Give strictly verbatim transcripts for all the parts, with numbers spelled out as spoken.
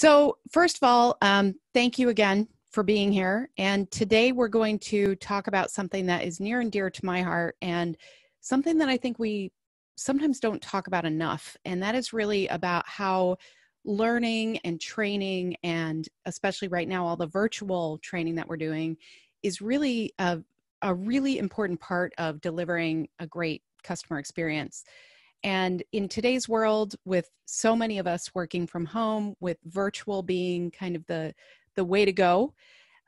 So first of all, um, thank you again for being here. And today we're going to talk about something that is near and dear to my heart and something that I think we sometimes don't talk about enough. And that is really about how learning and training, and especially right now, all the virtual training that we're doing is really a, a really important part of delivering a great customer experience. And in today's world, with so many of us working from home, with virtual being kind of the, the way to go,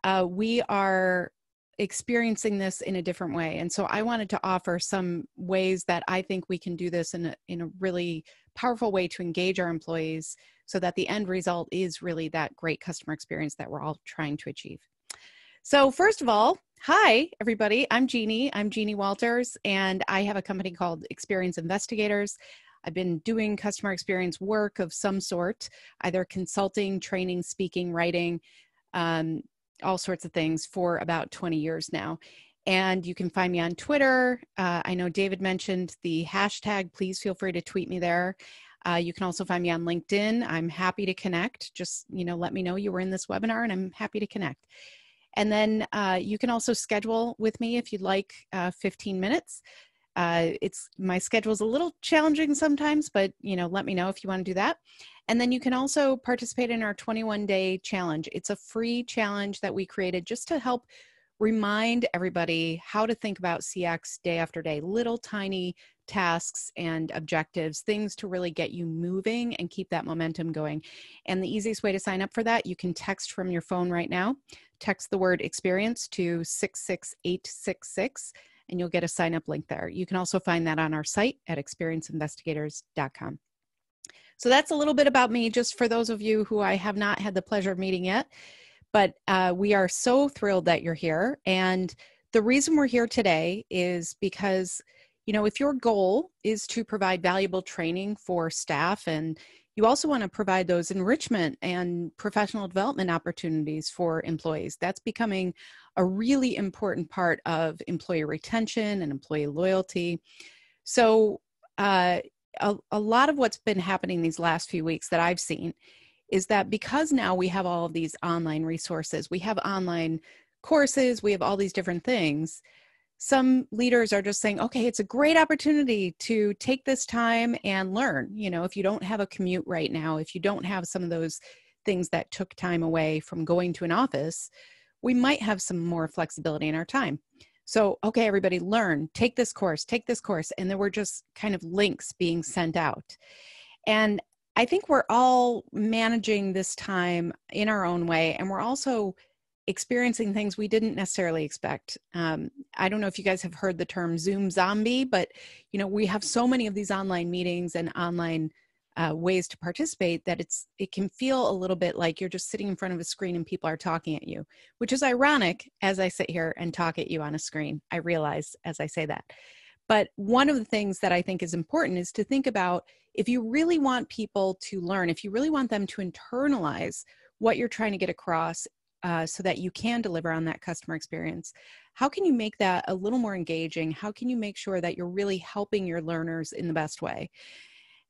uh, we are experiencing this in a different way. And so I wanted to offer some ways that I think we can do this in a, in a really powerful way to engage our employees so that the end result is really that great customer experience that we're all trying to achieve. So first of all, hi, everybody. I'm Jeannie. I'm Jeannie Walters, and I have a company called Experience Investigators. I've been doing customer experience work of some sort, either consulting, training, speaking, writing, um, all sorts of things for about twenty years now. And you can find me on Twitter. Uh, I know David mentioned the hashtag. Please feel free to tweet me there. Uh, you can also find me on LinkedIn. I'm happy to connect. Just, you know, let me know you were in this webinar, and I'm happy to connect. And then uh, you can also schedule with me if you'd like uh, fifteen minutes. Uh, it's my schedule's a little challenging sometimes, but you know, let me know if you want to do that. And then you can also participate in our twenty-one day challenge. It's a free challenge that we created just to help remind everybody how to think about C X day after day, little tiny tasks and objectives, things to really get you moving and keep that momentum going. And the easiest way to sign up for that, you can text from your phone right now. Text the word experience to six six eight six six, and you'll get a sign up link there. You can also find that on our site at experience investigators dot com. So that's a little bit about me, just for those of you who I have not had the pleasure of meeting yet. But uh, we are so thrilled that you're here. And the reason we're here today is because, you know, if your goal is to provide valuable training for staff, and you also want to provide those enrichment and professional development opportunities for employees, that's becoming a really important part of employee retention and employee loyalty. So uh, a, a lot of what's been happening these last few weeks that I've seen is that because now we have all of these online resources, we have online courses, we have all these different things, some leaders are just saying, okay, it's a great opportunity to take this time and learn. You know, if you don't have a commute right now, if you don't have some of those things that took time away from going to an office, we might have some more flexibility in our time. So, okay, everybody learn, take this course, take this course. And there were just kind of links being sent out. And I think we're all managing this time in our own way, and we're also experiencing things we didn't necessarily expect. Um, I don't know if you guys have heard the term Zoom zombie, but you know, we have so many of these online meetings and online uh, ways to participate that it's it can feel a little bit like you're just sitting in front of a screen and people are talking at you, which is ironic as I sit here and talk at you on a screen. I realize as I say that. But one of the things that I think is important is to think about, if you really want people to learn, if you really want them to internalize what you're trying to get across uh, so that you can deliver on that customer experience, how can you make that a little more engaging? How can you make sure that you're really helping your learners in the best way?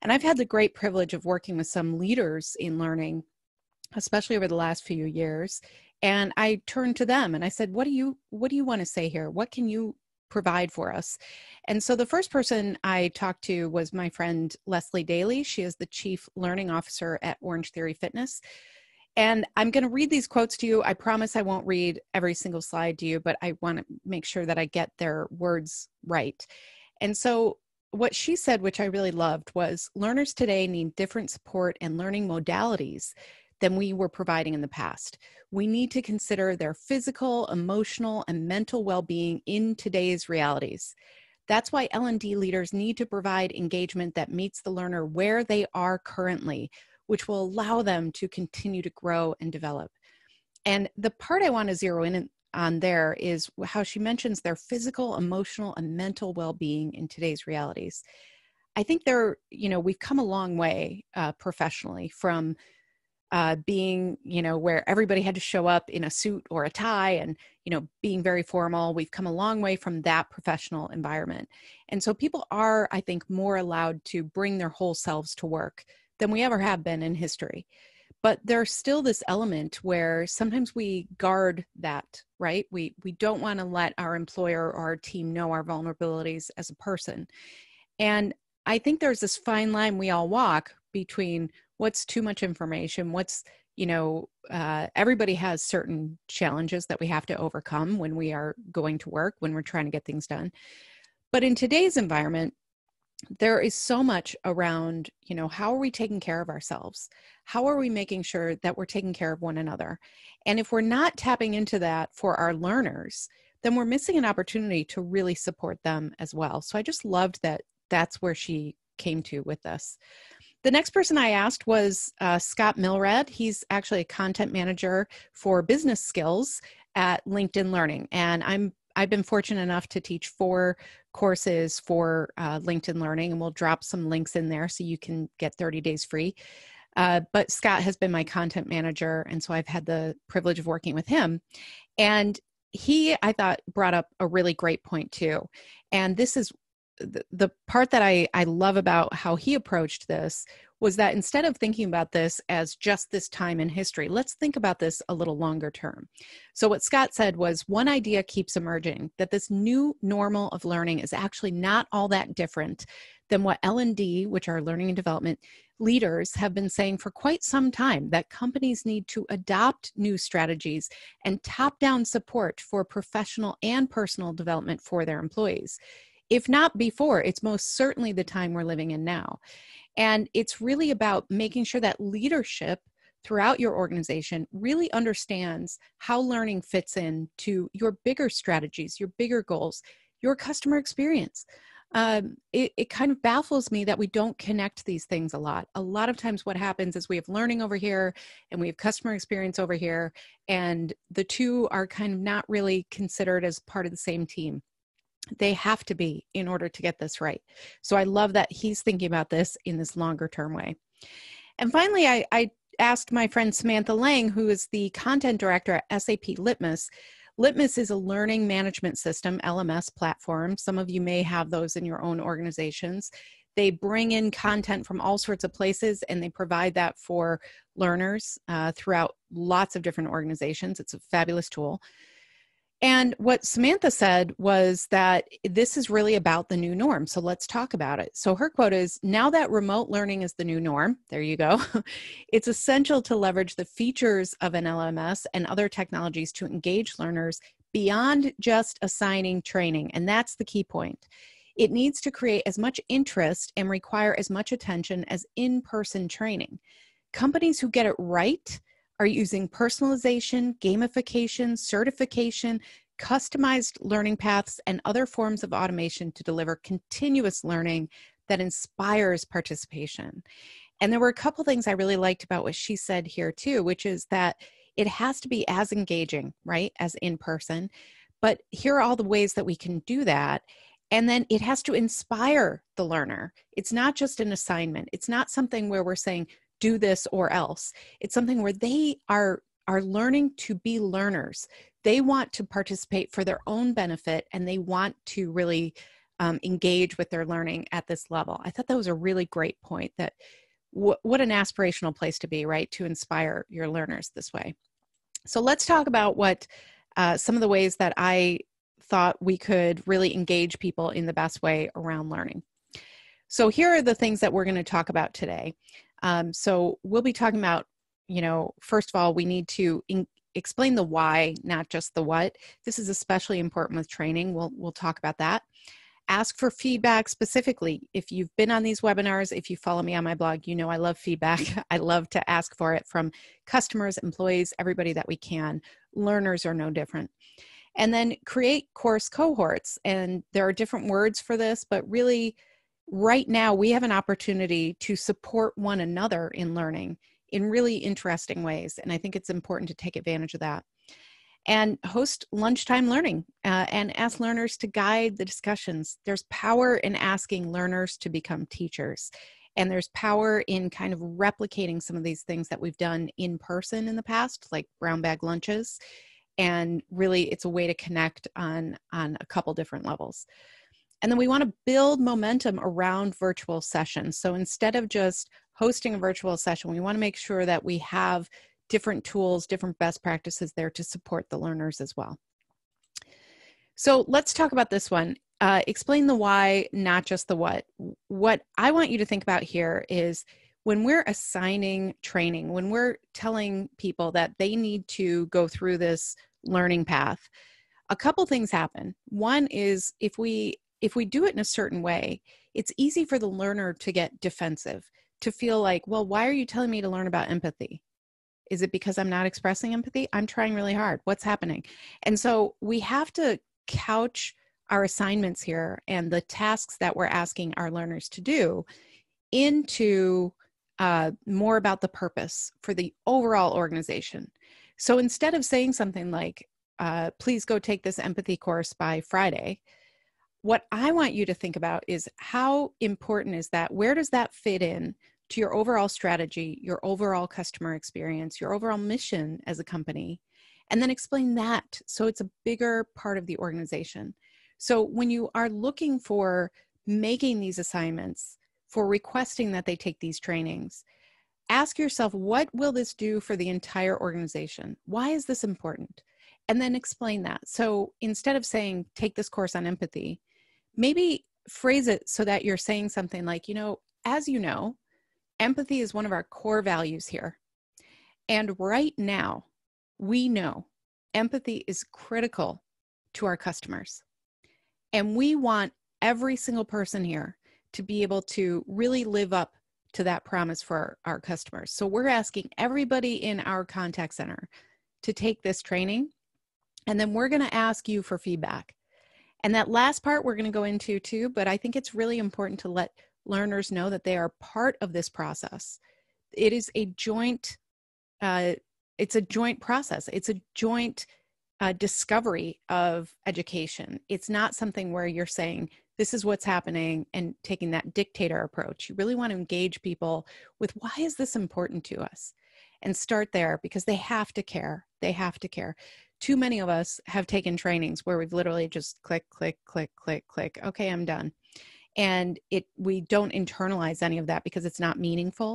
And I've had the great privilege of working with some leaders in learning, especially over the last few years. And I turned to them and I said, what do you, what do you want to say here? What can you provide for us? And so the first person I talked to was my friend Leslie Daly. She is the Chief Learning Officer at Orangetheory Fitness. And I'm going to read these quotes to you. I promise I won't read every single slide to you, but I want to make sure that I get their words right. And so what she said, which I really loved, was learners today need different support and learning modalities than we were providing in the past. We need to consider their physical, emotional, and mental well-being in today's realities. That's why L and D leaders need to provide engagement that meets the learner where they are currently, which will allow them to continue to grow and develop. And the part I want to zero in on there is how she mentions their physical, emotional, and mental well-being in today's realities. I think they're, you know, we've come a long way uh, professionally from Uh, being, you know, where everybody had to show up in a suit or a tie and, you know, being very formal. We've come a long way from that professional environment. And so people are, I think, more allowed to bring their whole selves to work than we ever have been in history. But there's still this element where sometimes we guard that, right? We we don't want to let our employer or our team know our vulnerabilities as a person. And I think there's this fine line we all walk between what's too much information, what's, you know, uh, everybody has certain challenges that we have to overcome when we are going to work, when we're trying to get things done. But in today's environment, there is so much around, you know, how are we taking care of ourselves? How are we making sure that we're taking care of one another? And if we're not tapping into that for our learners, then we're missing an opportunity to really support them as well. So I just loved that that's where she came to with this. The next person I asked was uh, Scott Milrad. He's actually a content manager for business skills at LinkedIn Learning. And I'm I've been fortunate enough to teach four courses for uh, LinkedIn Learning, and we'll drop some links in there so you can get thirty days free. Uh, but Scott has been my content manager, and so I've had the privilege of working with him. And he, I thought, brought up a really great point too. And this is the, the part that I, I love about how he approached this, was that instead of thinking about this as just this time in history, let's think about this a little longer term. So what Scott said was, one idea keeps emerging, that this new normal of learning is actually not all that different than what L and D, which are learning and development leaders, have been saying for quite some time, that companies need to adopt new strategies and top-down support for professional and personal development for their employees. If not before, it's most certainly the time we're living in now. And it's really about making sure that leadership throughout your organization really understands how learning fits in to your bigger strategies, your bigger goals, your customer experience. Um, it, it kind of baffles me that we don't connect these things a lot. A lot of times what happens is we have learning over here and we have customer experience over here, and the two are kind of not really considered as part of the same team. They have to be in order to get this right. So I love that he's thinking about this in this longer term way. And finally, I, I asked my friend Samantha Lang, who is the content director at S A P Litmus. Litmus is a learning management system, L M S platform. Some of you may have those in your own organizations. They bring in content from all sorts of places, and they provide that for learners uh, throughout lots of different organizations. It's a fabulous tool. And what Samantha said was that this is really about the new norm. So let's talk about it. So her quote is, now that remote learning is the new norm, there you go, it's essential to leverage the features of an L M S and other technologies to engage learners beyond just assigning training. And that's the key point. It needs to create as much interest and require as much attention as in-person training. Companies who get it right are using personalization, gamification, certification, customized learning paths, and other forms of automation to deliver continuous learning that inspires participation. And there were a couple things I really liked about what she said here too, which is that it has to be as engaging, right, as in person, but here are all the ways that we can do that. And then it has to inspire the learner. It's not just an assignment. It's not something where we're saying, do this or else. It's something where they are, are learning to be learners. They want to participate for their own benefit, and they want to really um, engage with their learning at this level. I thought that was a really great point, that w- what an aspirational place to be, right? To inspire your learners this way. So let's talk about what uh, some of the ways that I thought we could really engage people in the best way around learning. So here are the things that we're going to talk about today. Um, so we'll be talking about, you know, first of all, we need to in- explain the why, not just the what. This is especially important with training. We'll, we'll talk about that. Ask for feedback specifically. If you've been on these webinars, if you follow me on my blog, you know I love feedback. I love to ask for it from customers, employees, everybody that we can. Learners are no different. And then create course cohorts. And there are different words for this, but really, right now, we have an opportunity to support one another in learning in really interesting ways. And I think it's important to take advantage of that. And host lunchtime learning uh, and ask learners to guide the discussions. There's power in asking learners to become teachers. And there's power in kind of replicating some of these things that we've done in person in the past, like brown bag lunches. And really, it's a way to connect on, on a couple different levels. And then we want to build momentum around virtual sessions. So instead of just hosting a virtual session, we want to make sure that we have different tools, different best practices there to support the learners as well. So let's talk about this one. Uh, explain the why, not just the what. What I want you to think about here is when we're assigning training, when we're telling people that they need to go through this learning path, a couple things happen. One is if we if we do it in a certain way, it's easy for the learner to get defensive, to feel like, well, why are you telling me to learn about empathy? Is it because I'm not expressing empathy? I'm trying really hard. What's happening? And so we have to couch our assignments here and the tasks that we're asking our learners to do into uh, more about the purpose for the overall organization. So instead of saying something like, uh, please go take this empathy course by Friday, what I want you to think about is how important is that? Where does that fit in to your overall strategy, your overall customer experience, your overall mission as a company? And then explain that so it's a bigger part of the organization. So when you are looking for making these assignments, for requesting that they take these trainings, ask yourself, what will this do for the entire organization? Why is this important? And then explain that. So instead of saying, take this course on empathy, maybe phrase it so that you're saying something like, you know, as you know, empathy is one of our core values here. And right now, we know empathy is critical to our customers. And we want every single person here to be able to really live up to that promise for our, our customers. So we're asking everybody in our contact center to take this training. And then we're going to ask you for feedback. And that last part we're going to go into too, but I think it's really important to let learners know that they are part of this process. It is a joint, uh, it's a joint process. It's a joint Uh, discovery of education. It's not something where you're saying, this is what's happening and taking that dictator approach. You really want to engage people with why is this important to us? And start there because they have to care. They have to care. Too many of us have taken trainings where we've literally just click, click, click, click, click. Okay, I'm done. And it we don't internalize any of that because it's not meaningful.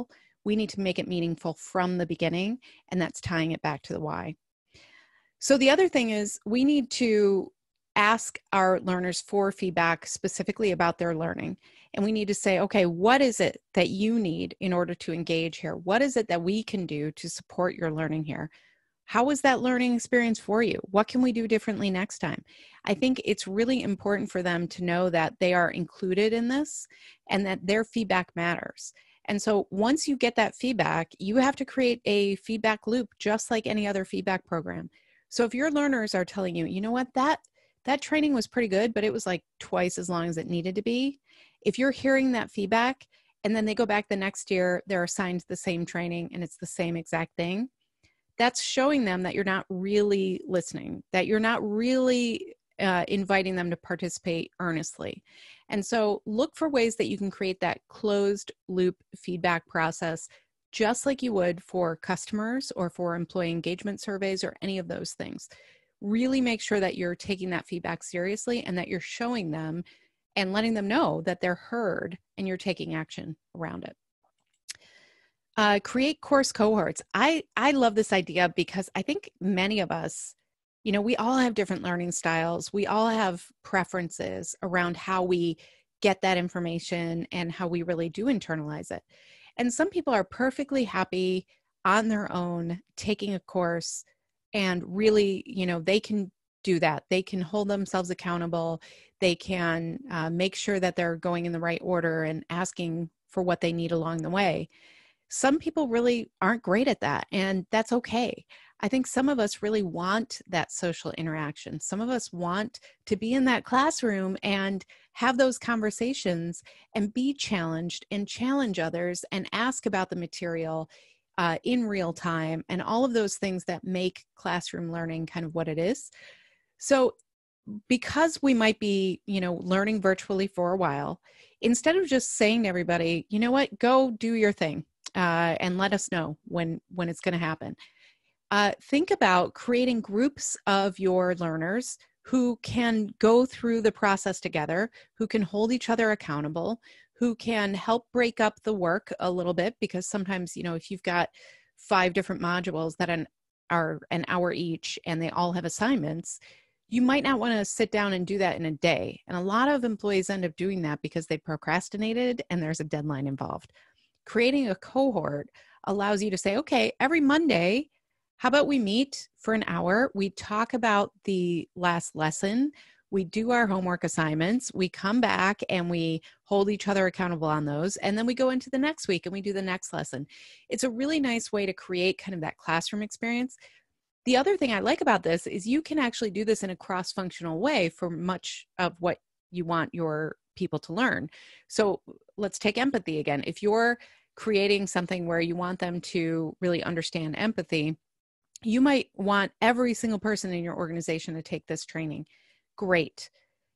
We need to make it meaningful from the beginning, and that's tying it back to the why. So the other thing is we need to ask our learners for feedback specifically about their learning. And we need to say, okay, what is it that you need in order to engage here? What is it that we can do to support your learning here? How was that learning experience for you? What can we do differently next time? I think it's really important for them to know that they are included in this and that their feedback matters. And so once you get that feedback, you have to create a feedback loop just like any other feedback program. So if your learners are telling you, you know what, that, that training was pretty good, but it was like twice as long as it needed to be. If you're hearing that feedback and then they go back the next year, they're assigned the same training and it's the same exact thing, that's showing them that you're not really listening, that you're not really uh, inviting them to participate earnestly. And so look for ways that you can create that closed loop feedback process just like you would for customers or for employee engagement surveys or any of those things. Really make sure that you're taking that feedback seriously and that you're showing them and letting them know that they're heard and you're taking action around it. Uh, create course cohorts. I, I love this idea because I think many of us, you know, we all have different learning styles. We all have preferences around how we get that information and how we really do internalize it. And some people are perfectly happy on their own, taking a course and really, you know, they can do that. They can hold themselves accountable. They can uh, make sure that they're going in the right order and asking for what they need along the way. Some people really aren't great at that, and that's okay. I think some of us really want that social interaction. Some of us want to be in that classroom and have those conversations and be challenged and challenge others and ask about the material uh, in real time and all of those things that make classroom learning kind of what it is. So because we might be, you know, learning virtually for a while, instead of just saying to everybody, you know what, go do your thing uh, and let us know when, when it's going to happen. Uh, think about creating groups of your learners who can go through the process together, who can hold each other accountable, who can help break up the work a little bit, because sometimes, you know, if you've got five different modules that an, are an hour each and they all have assignments, you might not want to sit down and do that in a day. And a lot of employees end up doing that because they procrastinated and there's a deadline involved. Creating a cohort allows you to say, okay, every Monday, how about we meet for an hour? We talk about the last lesson. We do our homework assignments. We come back and we hold each other accountable on those. And then we go into the next week and we do the next lesson. It's a really nice way to create kind of that classroom experience. The other thing I like about this is you can actually do this in a cross-functional way for much of what you want your people to learn. So let's take empathy again. If you're creating something where you want them to really understand empathy, you might want every single person in your organization to take this training. Great.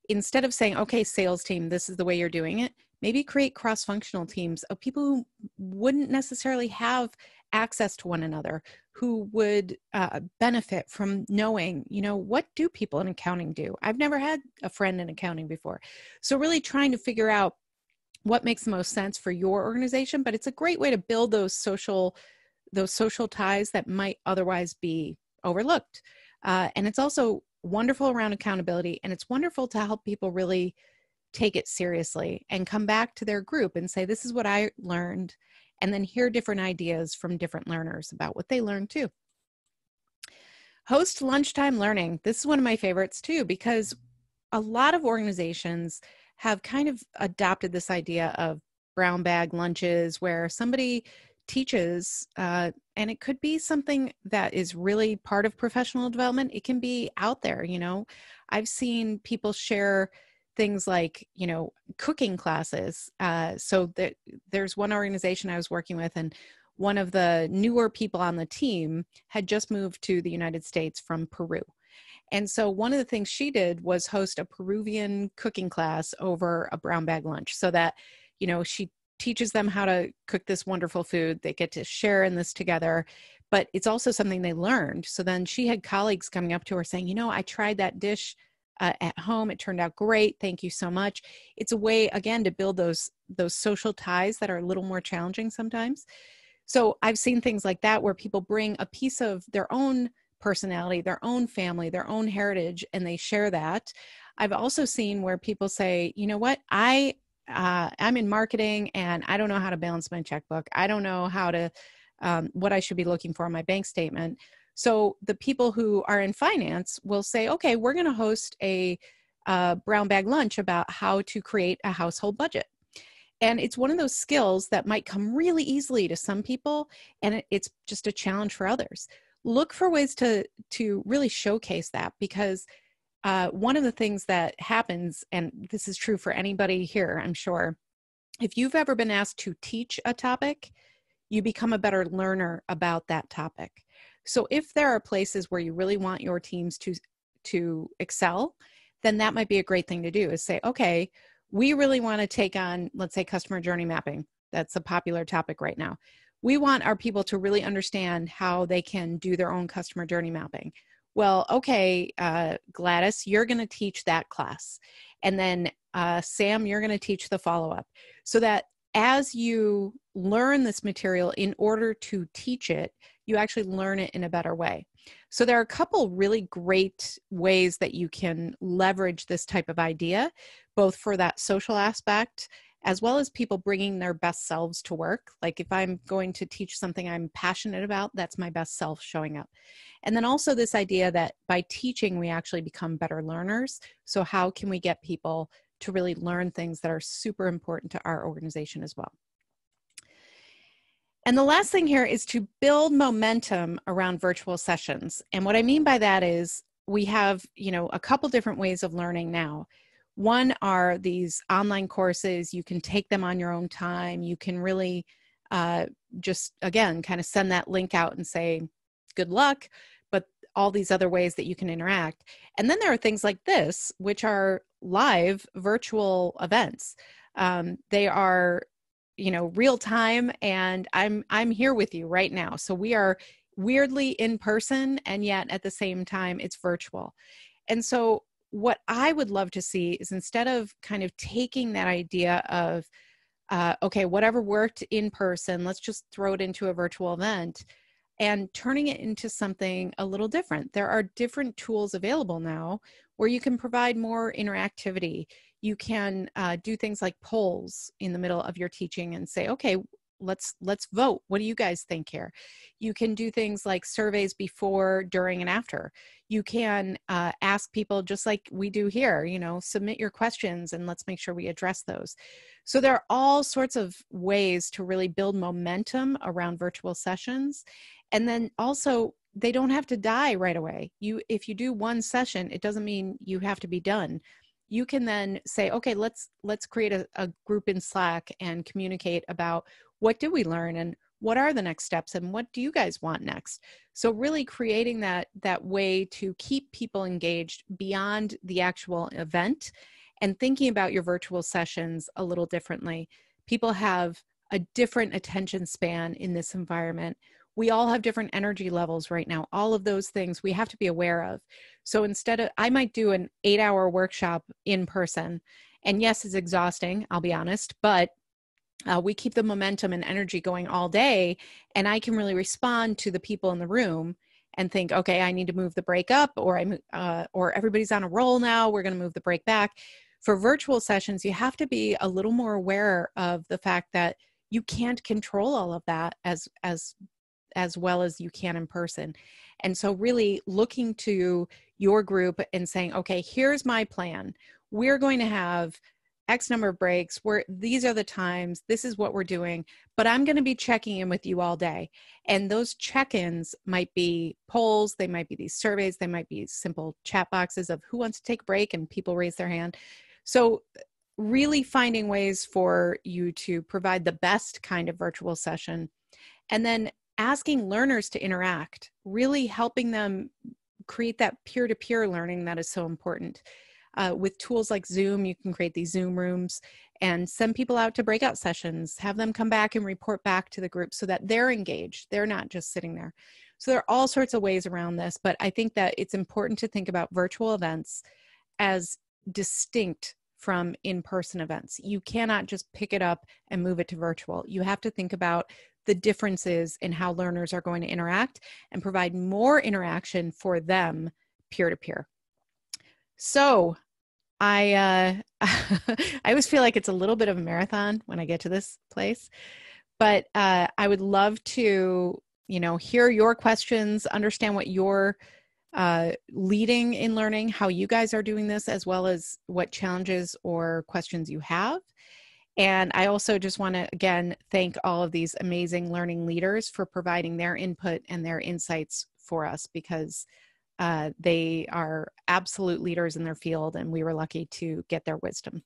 Instead of saying, okay, sales team, this is the way you're doing it, maybe create cross-functional teams of people who wouldn't necessarily have access to one another, who would uh, benefit from knowing, you know, what do people in accounting do? I've never had a friend in accounting before. So really trying to figure out what makes the most sense for your organization, but it's a great way to build those social, those social ties that might otherwise be overlooked. Uh, and it's also wonderful around accountability, and it's wonderful to help people really take it seriously and come back to their group and say, this is what I learned, and then hear different ideas from different learners about what they learned too. Host lunchtime learning. This is one of my favorites too, because a lot of organizations have kind of adopted this idea of brown bag lunches where somebody teaches, uh, and it could be something that is really part of professional development. It can be out there, you know. I've seen people share things like, you know, cooking classes. Uh, so there, there's one organization I was working with, and one of the newer people on the team had just moved to the United States from Peru. And so one of the things she did was host a Peruvian cooking class over a brown bag lunch, so that, you know, she teaches them how to cook this wonderful food. They get to share in this together, but it's also something they learned. So then she had colleagues coming up to her saying, you know, I tried that dish Uh, at home. It turned out great. Thank you so much. It's a way, again, to build those, those social ties that are a little more challenging sometimes. So I've seen things like that where people bring a piece of their own personality, their own family, their own heritage, and they share that. I've also seen where people say, you know what, I, uh, I'm in marketing and I don't know how to balance my checkbook. I don't know how to, um, what I should be looking for on my bank statement. So the people who are in finance will say, okay, we're going to host a uh, brown bag lunch about how to create a household budget. And it's one of those skills that might come really easily to some people, and it's just a challenge for others. Look for ways to, to really showcase that, because uh, one of the things that happens, and this is true for anybody here, I'm sure, if you've ever been asked to teach a topic, you become a better learner about that topic. So if there are places where you really want your teams to, to excel, then that might be a great thing to do, is say, okay, we really want to take on, let's say, customer journey mapping. That's a popular topic right now. We want our people to really understand how they can do their own customer journey mapping. Well, okay, uh, Gladys, you're going to teach that class. And then uh, Sam, you're going to teach the follow-up. So that as you learn this material in order to teach it, you actually learn it in a better way. So there are a couple really great ways that you can leverage this type of idea, both for that social aspect, as well as people bringing their best selves to work. Like if I'm going to teach something I'm passionate about, that's my best self showing up. And then also this idea that by teaching, we actually become better learners. So how can we get people to really learn things that are super important to our organization as well? And the last thing here is to build momentum around virtual sessions. And what I mean by that is we have, you know, a couple different ways of learning now. One are these online courses. You can take them on your own time. You can really uh, just, again, kind of send that link out and say, good luck, but all these other ways that you can interact. And then there are things like this, which are live virtual events. Um, they are, you know, real time, and I'm I'm here with you right now. So we are weirdly in person, and yet at the same time it's virtual. And so what I would love to see is, instead of kind of taking that idea of uh, okay, whatever worked in person, let's just throw it into a virtual event, and turning it into something a little different. There are different tools available now where you can provide more interactivity. You can uh, do things like polls in the middle of your teaching and say, okay, let's let's vote. What do you guys think here? You can do things like surveys before, during, and after. You can uh, ask people just like we do here, you know, submit your questions and let's make sure we address those. So there are all sorts of ways to really build momentum around virtual sessions. And then also, they don't have to die right away. You, if you do one session, it doesn't mean you have to be done. You can then say, okay, let's let's create a, a group in Slack and communicate about what did we learn and what are the next steps and what do you guys want next? So really creating that, that way to keep people engaged beyond the actual event and thinking about your virtual sessions a little differently. People have a different attention span in this environment. We all have different energy levels right now. All of those things we have to be aware of. So instead of, I might do an eight hour workshop in person. And yes, it's exhausting, I'll be honest, but uh, we keep the momentum and energy going all day. And I can really respond to the people in the room and think, okay, I need to move the break up, or I'm, uh, or everybody's on a roll now, we're going to move the break back. For virtual sessions, you have to be a little more aware of the fact that you can't control all of that as, as, as well as you can in person. And so really looking to your group and saying, okay, here's my plan. We're going to have X number of breaks. We're, these are the times. This is what we're doing. But I'm going to be checking in with you all day. And those check-ins might be polls. They might be these surveys. They might be simple chat boxes of who wants to take a break, and people raise their hand. So really finding ways for you to provide the best kind of virtual session. And then asking learners to interact, really helping them create that peer-to-peer learning that is so important. Uh, with tools like Zoom, you can create these Zoom rooms and send people out to breakout sessions, have them come back and report back to the group so that they're engaged, they're not just sitting there. So there are all sorts of ways around this, but I think that it's important to think about virtual events as distinct from in-person events. You cannot just pick it up and move it to virtual. You have to think about the differences in how learners are going to interact and provide more interaction for them peer-to-peer. So I, uh, I always feel like it's a little bit of a marathon when I get to this place, but uh, I would love to, you know, hear your questions, understand what you're uh, leading in learning, how you guys are doing this, as well as what challenges or questions you have. And I also just want to, again, thank all of these amazing learning leaders for providing their input and their insights for us, because uh, they are absolute leaders in their field, and we were lucky to get their wisdom.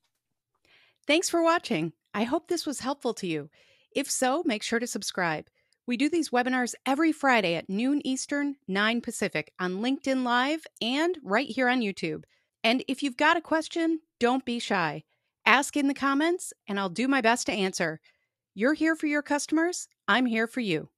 Thanks for watching. I hope this was helpful to you. If so, make sure to subscribe. We do these webinars every Friday at noon Eastern, nine Pacific on LinkedIn Live and right here on YouTube. And if you've got a question, don't be shy. Ask in the comments, and I'll do my best to answer. You're here for your customers. I'm here for you.